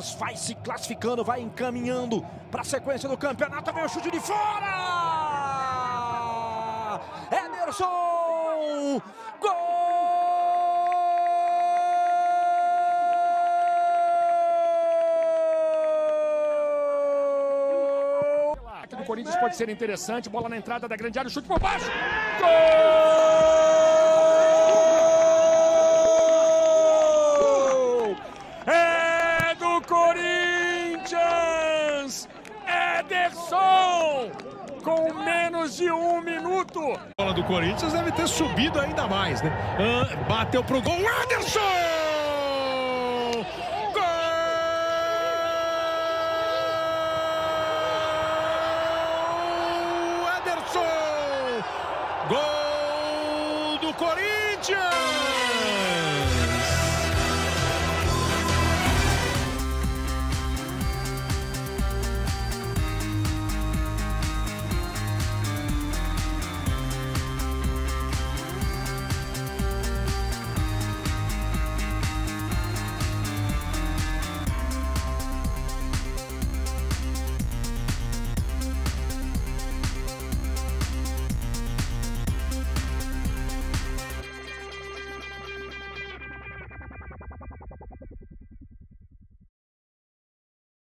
Corinthians vai se classificando, vai encaminhando para a sequência do campeonato. Vem o chute de fora! Ederson! Gol! Do Corinthians pode ser interessante, bola na entrada da grande área, chute por baixo, gol! É do Corinthians! Ederson! Com menos de 1 minuto! A bola do Corinthians deve ter subido ainda mais, né? Bateu pro gol, Ederson! Gol do Corinthians!